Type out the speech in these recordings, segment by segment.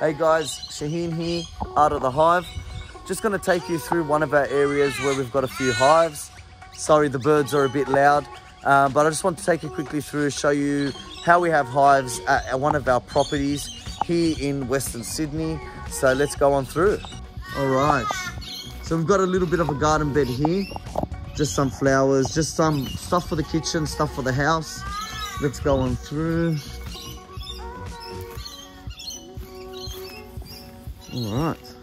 Hey guys, Shaheen here, out of the hive. Just going to take you through one of our areas where we've got a few hives. Sorry, the birds are a bit loud, but I just want to take you quickly through, show you how we have hives at one of our properties here in Western Sydney. So let's go on through. All right, so we've got a little bit of a garden bed here. Just some flowers, just some stuff for the kitchen, stuff for the house. Let's go on through. All right,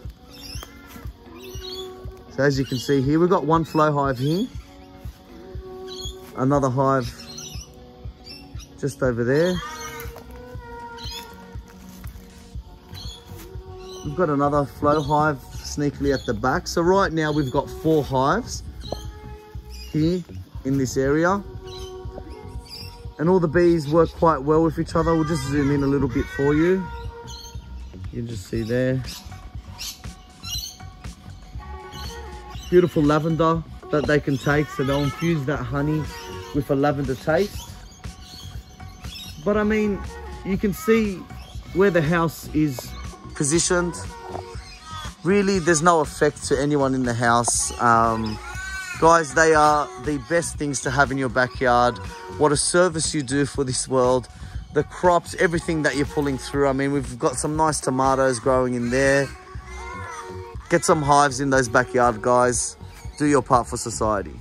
so as you can see here, we've got one flow hive here, another hive just over there, we've got another flow hive sneakily at the back. So right now we've got four hives here in this area, and all the bees work quite well with each other. We'll just zoom in a little bit for you. You can just see there. Beautiful lavender that they can take, so they'll infuse that honey with a lavender taste. But I mean, you can see where the house is positioned. Really, there's no effect to anyone in the house. Guys, they are the best things to have in your backyard. What a service you do for this world. The crops, everything that you're pulling through. I mean, we've got some nice tomatoes growing in there. Get some hives in those backyard, guys. Do your part for society.